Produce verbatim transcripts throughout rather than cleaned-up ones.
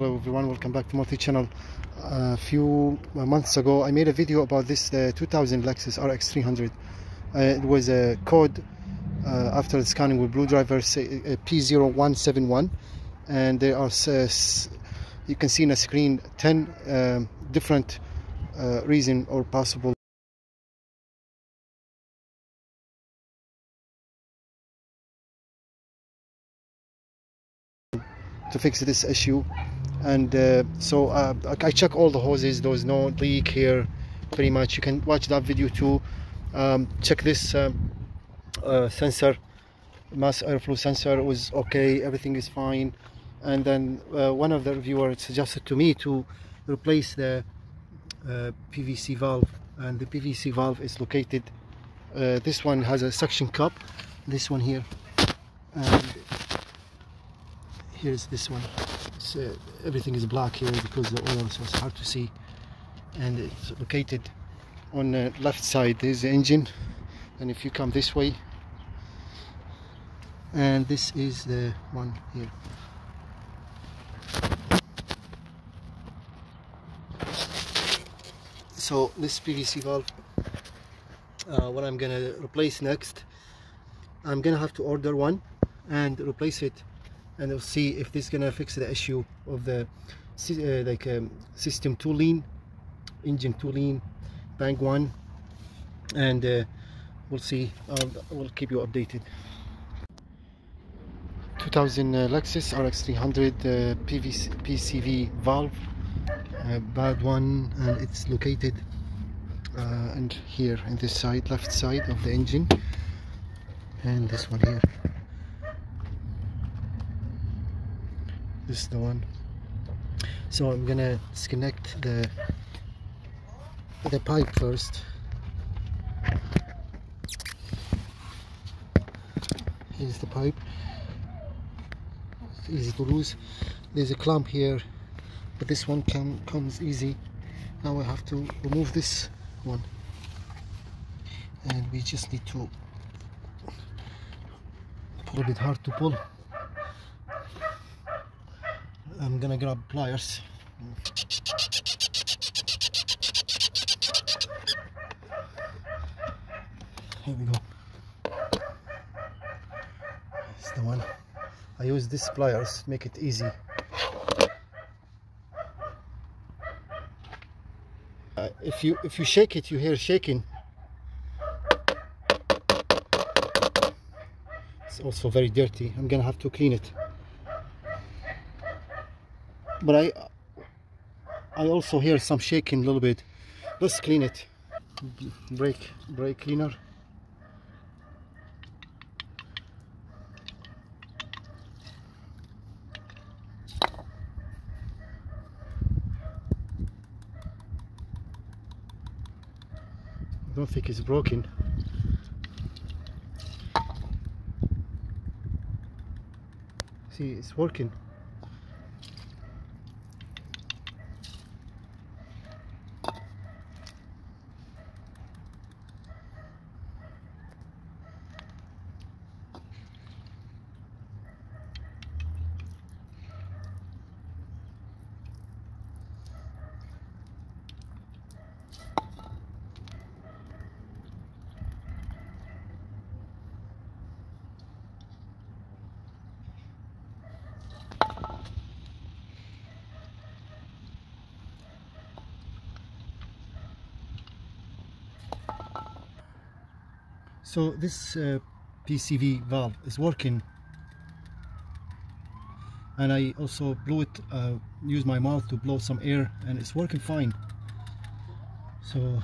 Hello everyone, welcome back to Multichannel. A few months ago I made a video about this uh, two thousand Lexus R X three hundred. Uh, it was a code uh, after the scanning with BlueDriver uh, P zero one seven one, and there are uh, you can see in a screen ten um, different uh, reason or possible to fix this issue. And uh, so uh, I check all the hoses. There was no leak here, pretty much. You can watch that video too. Um, check this um, uh, sensor, mass airflow sensor was okay, everything is fine. And then uh, one of the reviewers suggested to me to replace the uh, P V C valve, and the P V C valve is located. Uh, this one has a suction cup, this one here, and here's this one. Uh, everything is black here because the oil, so it's hard to see, and it's located on the left side. There's the engine, and if you come this way, and this is the one here. So this P V C valve, uh, what I'm gonna replace next, I'm gonna have to order one and replace it, and we'll see if this is gonna fix the issue of the uh, like um, system too lean, engine too lean, bank one, and uh, we'll see. I'll, I'll keep you updated. two thousand uh, Lexus R X three hundred uh, P C V valve, uh, bad one, and it's located uh, and here in this side, left side of the engine, and this one here. This is the one. So I'm gonna disconnect the the pipe first. Here's the pipe. It's easy to lose. There's a clamp here, but this one can, comes easy. Now I have to remove this one, and we just need to pull a bit hard to pull. I'm gonna grab pliers. Here we go. That's the one. I use these pliers, make it easy. Uh, if you if you shake it, you hear shaking. It's also very dirty. I'm gonna have to clean it. But I, I also hear some shaking a little bit. Let's clean it. Brake, brake cleaner. I don't think it's broken. See, it's working. So this uh, P C V valve is working, and I also blew it, uh, used my mouth to blow some air, and it's working fine. So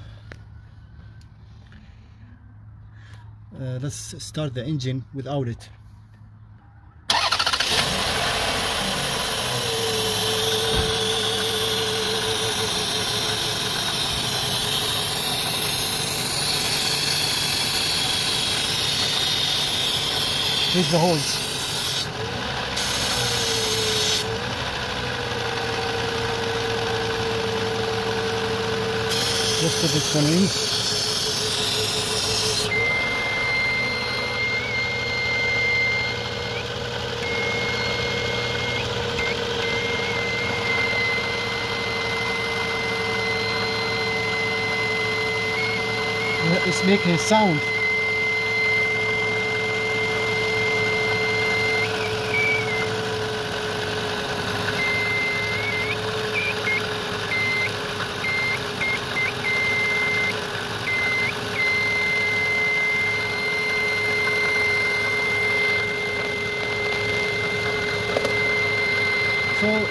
uh, let's start the engine without it. Here's the hose. Just put this one in. is making a sound. So, I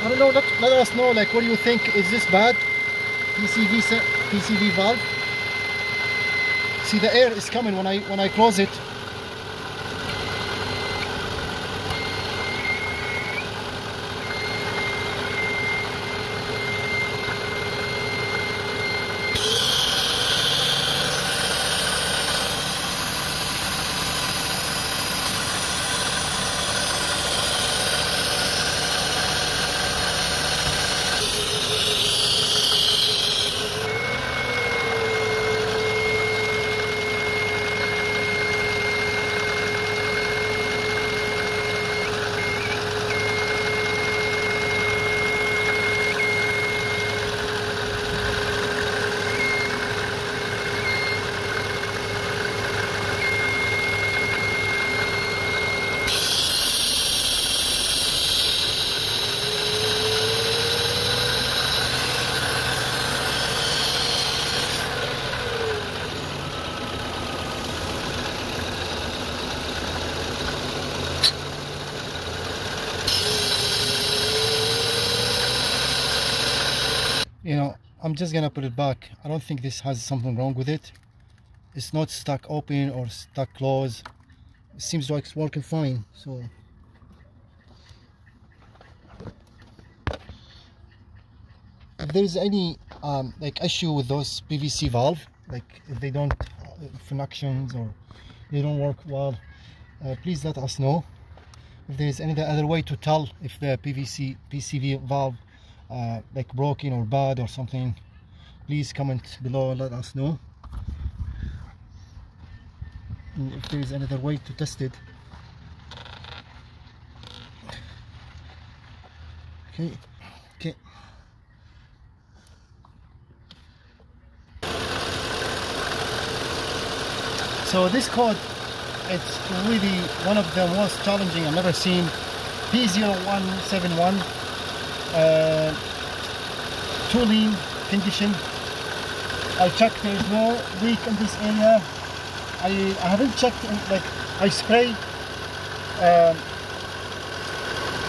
don't know, let, let us know, like, what do you think, is this bad? P C V, P C V valve. See, the air is coming when I, when I close it. You know, I'm just gonna put it back. I don't think this has something wrong with it. It's not stuck open or stuck closed. It seems like it's working fine. So if there's any um, like issue with those P V C valve, like if they don't functions or they don't work well, uh, please let us know. If there's any other way to tell if the P V C P C V valve Uh, like broken or bad or something, please comment below and let us know. And if there is another way to test it. Okay, okay. So this code, it's really one of the most challenging I've ever seen. P zero one seven one. Uh, tooling condition. I checked there is no leak in this area. I, I haven't checked in, like I spray um,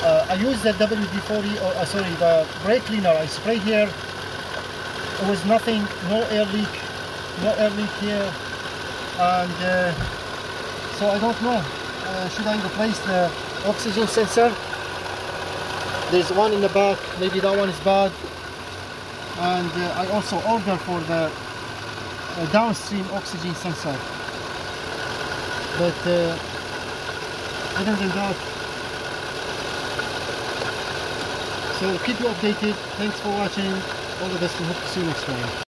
uh, I use the W D forty or uh, sorry the brake cleaner. I spray here, it was nothing, no air leak, no air leak here, and uh, so I don't know, uh, should I replace the oxygen sensor? There's one in the back, maybe that one is bad. And uh, I also order for the uh, downstream oxygen sensor. But uh, other than that, so keep you updated. Thanks for watching. All the best and hope to see you next time.